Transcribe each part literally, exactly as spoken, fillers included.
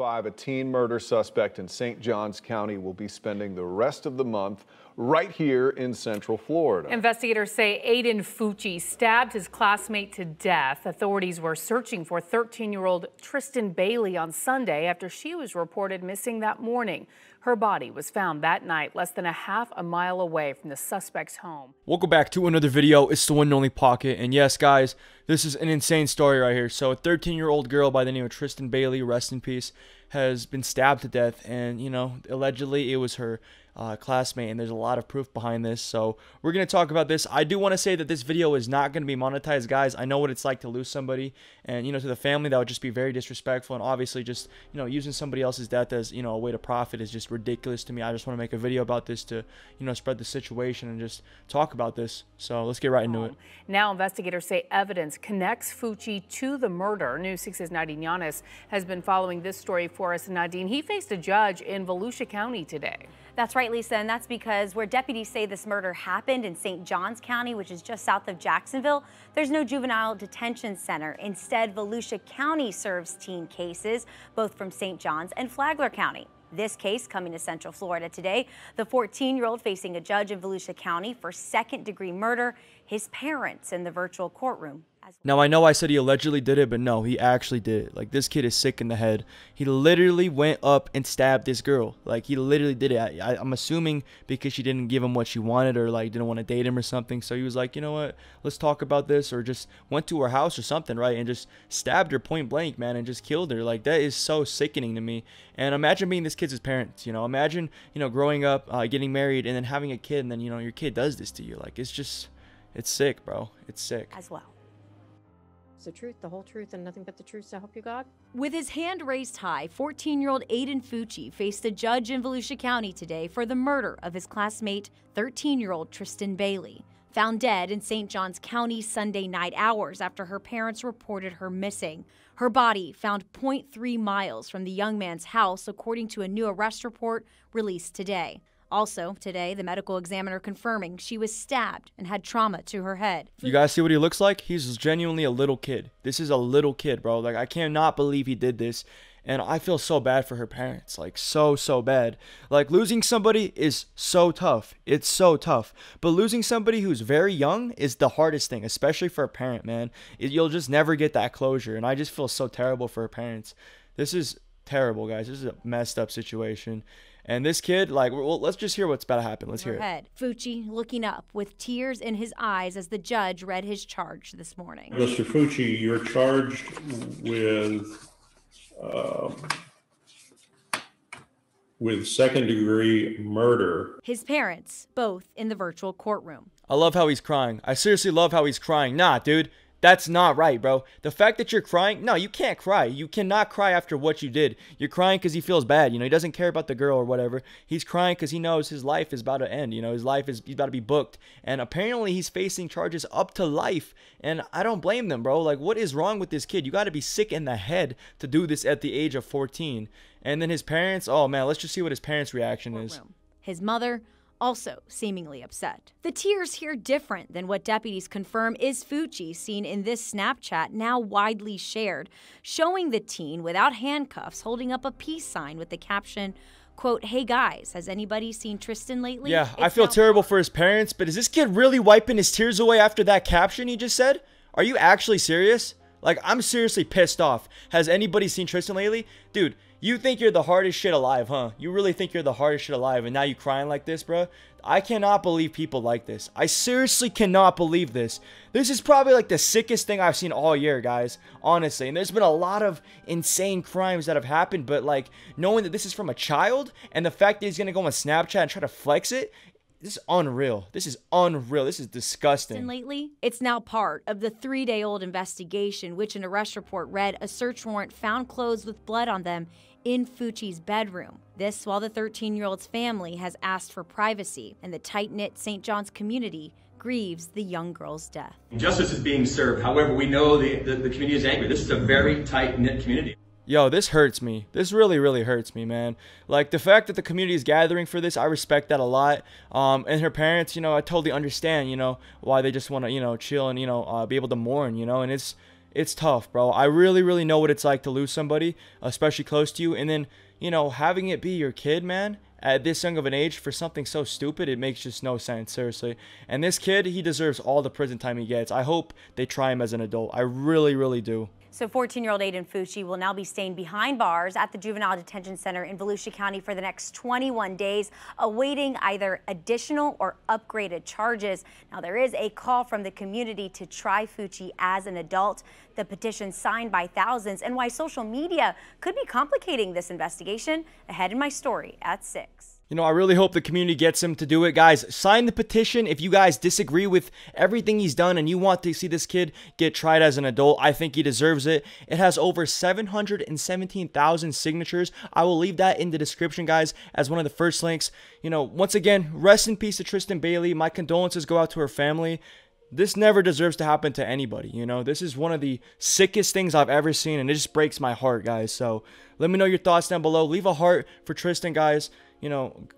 five, a teen murder suspect in Saint John's County will be spending the rest of the month right here in Central Florida. Investigators say Aiden Fucci stabbed his classmate to death. Authorities were searching for thirteen-year-old Tristyn Bailey on Sunday after she was reported missing that morning. Her body was found that night less than a half a mile away from the suspect's home. Welcome back to another video. It's the one and only Pocket. And yes, guys, this is an insane story right here. So a thirteen-year-old girl by the name of Tristyn Bailey, rest in peace, has been stabbed to death. And, you know, allegedly it was her Uh, classmate, and there's a lot of proof behind this, so we're gonna talk about this. I do want to say that this video is not gonna be monetized, guys. I know what it's like to lose somebody, and you know, to the family, that would just be very disrespectful, and obviously just, you know, using somebody else's death as, you know, a way to profit is just ridiculous to me. I just want to make a video about this to, you know, spread the situation and just talk about this. So let's get right into it. Now investigators say evidence connects Fucci to the murder. News six's Nadine Giannis has been following this story for us. Nadine, he faced a judge in Volusia County today. That's right, Lisa, and that's because where deputies say this murder happened in Saint John's County, which is just south of Jacksonville, there's no juvenile detention center. Instead, Volusia County serves teen cases, both from Saint John's and Flagler County. This case coming to Central Florida today, the fourteen-year-old facing a judge in Volusia County for second-degree murder, his parents in the virtual courtroom. Now, I know I said he allegedly did it, but no, he actually did it. Like, this kid is sick in the head. He literally went up and stabbed this girl. Like, he literally did it. I, I, I'm assuming because she didn't give him what she wanted, or like didn't want to date him or something. So he was like, you know what, let's talk about this, or just went to her house or something, right? And just stabbed her point blank, man, and just killed her. Like, that is so sickening to me. And imagine being this kid's parents, you know, imagine, you know, growing up, uh, getting married, and then having a kid, and then, you know, your kid does this to you. Like, it's just, it's sick, bro. It's sick. As well. The truth, the whole truth, and nothing but the truth, so help you God. With his hand raised high, fourteen-year-old Aiden Fucci faced a judge in Volusia County today for the murder of his classmate, thirteen-year-old Tristyn Bailey, found dead in Saint John's County Sunday night hours after her parents reported her missing. Her body found zero point three miles from the young man's house, according to a new arrest report released today. Also today, the medical examiner confirming she was stabbed and had trauma to her head. You guys see what he looks like? He's genuinely a little kid. This is a little kid, bro. Like, I cannot believe he did this. And I feel so bad for her parents, like so, so bad. Like, losing somebody is so tough. It's so tough. But losing somebody who's very young is the hardest thing, especially for a parent, man. It, you'll just never get that closure. And I just feel so terrible for her parents. This is terrible, guys. This is a messed up situation. And this kid, like, well, let's just hear what's about to happen. Let's hear it. Fucci looking up with tears in his eyes as the judge read his charge this morning. Mister Fucci, you're charged with uh, with second-degree murder. His parents, both in the virtual courtroom. I love how he's crying. I seriously love how he's crying. Nah, dude. That's not right, bro. The fact that you're crying, no, you can't cry. You cannot cry after what you did. You're crying because he feels bad. You know, he doesn't care about the girl or whatever. He's crying because he knows his life is about to end. You know, his life is he's about to be booked. And apparently he's facing charges up to life. And I don't blame them, bro. Like, what is wrong with this kid? You got to be sick in the head to do this at the age of fourteen. And then his parents, oh man, let's just see what his parents' reaction is. His mother, also seemingly upset. The tears here different than what deputies confirm is Fucci, seen in this Snapchat now widely shared, showing the teen without handcuffs holding up a peace sign with the caption, quote, "Hey guys, has anybody seen Tristyn lately?" Yeah, it's I feel terrible for his parents, but is this kid really wiping his tears away after that caption he just said? Are you actually serious? Like, I'm seriously pissed off. Has anybody seen Tristyn lately? Dude, you think you're the hardest shit alive, huh? You really think you're the hardest shit alive, and now you crying like this, bro? I cannot believe people like this. I seriously cannot believe this. This is probably like the sickest thing I've seen all year, guys, honestly. And there's been a lot of insane crimes that have happened, but like, knowing that this is from a child, and the fact that he's gonna go on Snapchat and try to flex it, this is unreal. This is unreal. This is disgusting. And lately, it's now part of the three-day-old investigation, which an arrest report read a search warrant found clothes with blood on them in Fucci's bedroom. This while the thirteen-year-old's family has asked for privacy, and the tight-knit Saint John's community grieves the young girl's death. Justice is being served. However, we know the, the, the community is angry. This is a very tight-knit community. Yo, this hurts me. This really, really hurts me, man. Like, the fact that the community is gathering for this, I respect that a lot. Um, and her parents, you know, I totally understand, you know, why they just want to, you know, chill and, you know, uh, be able to mourn, you know, and it's, it's tough, bro. I really, really know what it's like to lose somebody, especially close to you. And then, you know, having it be your kid, man, at this young of an age for something so stupid, it makes just no sense, seriously. And this kid, he deserves all the prison time he gets. I hope they try him as an adult. I really, really do. So fourteen-year-old Aiden Fucci will now be staying behind bars at the Juvenile Detention Center in Volusia County for the next twenty-one days, awaiting either additional or upgraded charges. Now, there is a call from the community to try Fucci as an adult. The petition signed by thousands, and why social media could be complicating this investigation, ahead in my story at six. You know, I really hope the community gets him to do it. Guys, sign the petition if you guys disagree with everything he's done and you want to see this kid get tried as an adult. I think he deserves it. It has over seven hundred seventeen thousand signatures. I will leave that in the description, guys, as one of the first links. You know, once again, rest in peace to Tristyn Bailey. My condolences go out to her family. This never deserves to happen to anybody, you know. This is one of the sickest things I've ever seen, and it just breaks my heart, guys. So let me know your thoughts down below. Leave a heart for Tristyn, guys. You know,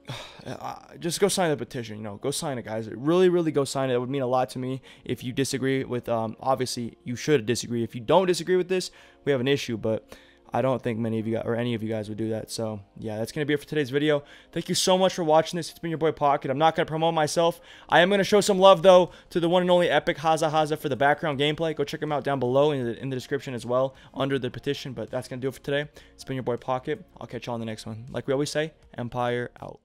just go sign the petition, you know. Go sign it, guys. Really, really go sign it. It would mean a lot to me if you disagree with, um, obviously, you should disagree. If you don't disagree with this, we have an issue, but I don't think many of you guys, or any of you guys would do that. So, yeah, that's going to be it for today's video. Thank you so much for watching this. It's been your boy Pocket. I'm not going to promote myself. I am going to show some love, though, to the one and only Epic Haza Haza for the background gameplay. Go check him out down below in the, in the description as well, under the petition. But that's going to do it for today. It's been your boy Pocket. I'll catch y'all in the next one. Like we always say, Empire out.